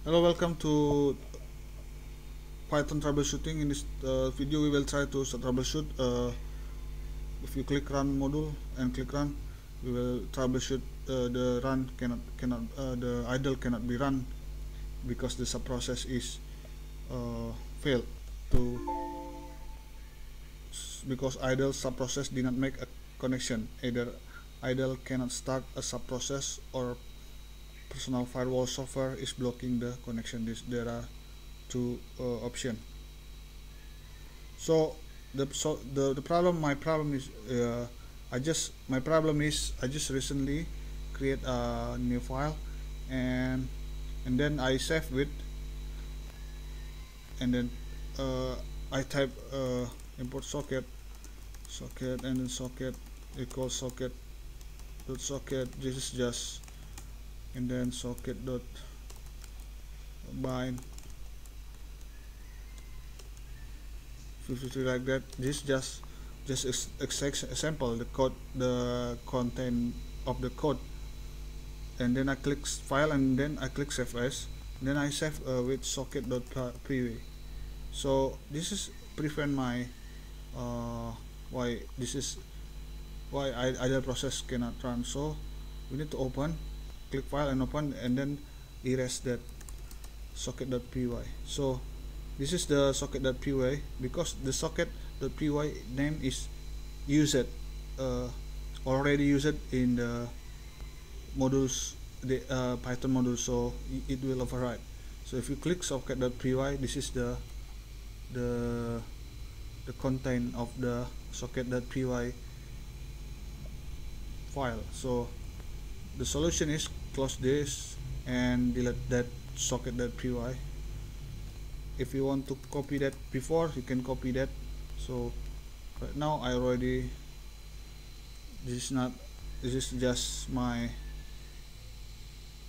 Hello, welcome to Python troubleshooting. In this video we will try to troubleshoot. If you click run module and click run, we will troubleshoot the run the idle cannot be run because the subprocess is failed to because idle subprocess did not make a connection. Either idle cannot start a subprocess or personal firewall software is blocking the connection. There are two options. My problem is I just recently create a new file and then I save it, and then I type import socket and then socket equals socket. This is just, and then socket dot bind 53 like that. This just example the code, the content of the code, and then I click file and then I click save as. Then I save with socket dot preview. So this is prevent my why idle process cannot run. So we need to open, click file and open, and then erase that socket.py. so this is the socket.py because the socket.py name is used already used in the modules, the Python module, so it will override. So if you click socket.py, this is the content of the socket.py file. So the solution is close this and delete that socket.py. If you want to copy that before, you can copy that. So right now I already, this is nothing.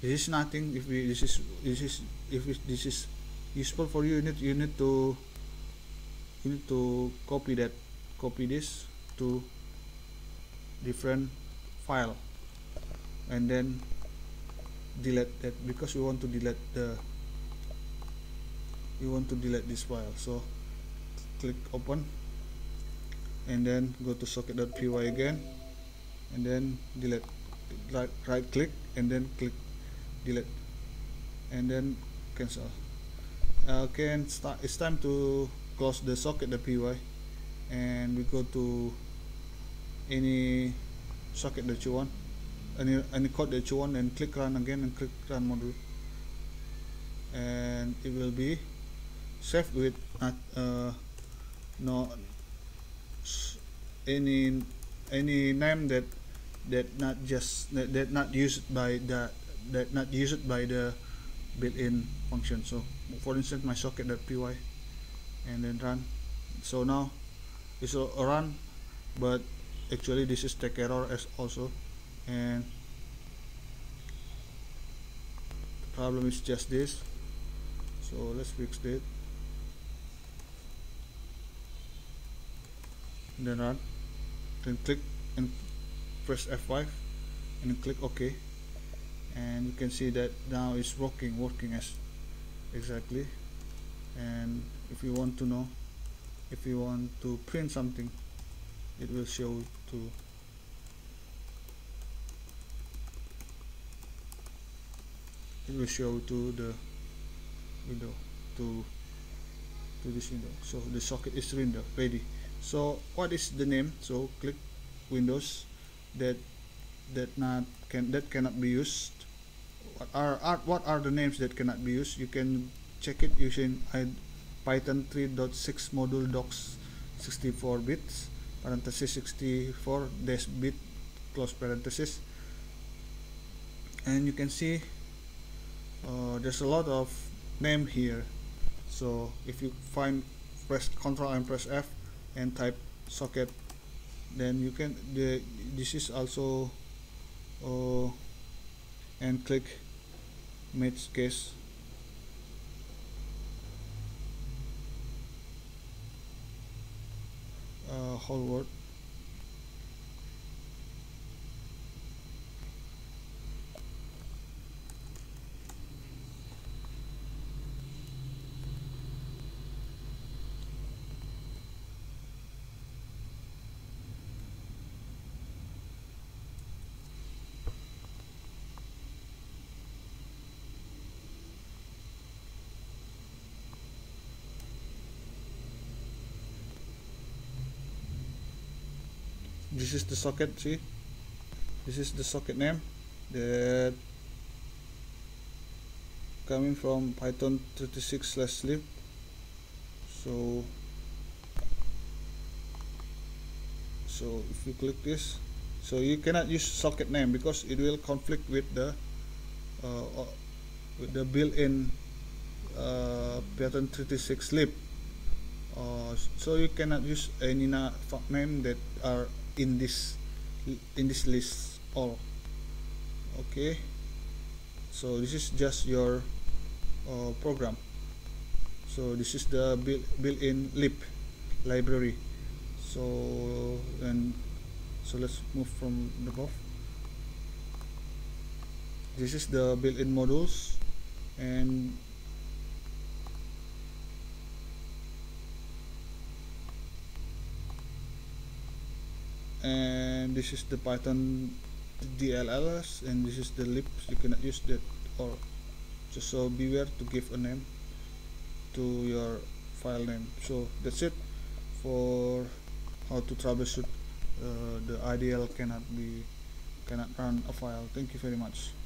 If this is useful for you, you need to copy this to different file and then delete that because you want to delete this file. So click open and then go to socket.py again and then delete, right click and then click delete and then cancel. Okay, and it's time to close the socket.py, and we go to any socket that you want, any code that you want, and click run again and click run module, and it will be saved with any name that not used by the built-in function. So for instance, my socket.py, and then run. So now it's a run, but actually this is take error as also, and the problem is just this. So let's fix it, and then run, then click and press F5 and click OK, and you can see that now it's working as exactly. And if you want to know, if you want to print something, it will show to the window, to this window. So the socket is ready. So what is the name? So click windows that cannot be used. What are the names that cannot be used? You can check it using Python 3.6 module docs 64 bits parenthesis 64 dash bit close parenthesis, and you can see there's a lot of name here. So if you find, press Ctrl and press F and type socket, then you can this is also and click match case, whole word, This is the socket, see, this is the socket name that coming from Python 36/lib. So if you click this, so you cannot use socket name because it will conflict with the built-in Python 36/lib. So you cannot use any name that are in this list all. Okay, so this is just your program. So this is the built-in lib library. So let's move from above. This is the built-in modules, and this is the Python DLLs, and this is the libs. You cannot use that, or just so beware to give a name to your file name. So that's it for how to troubleshoot the IDLE cannot run a file. Thank you very much.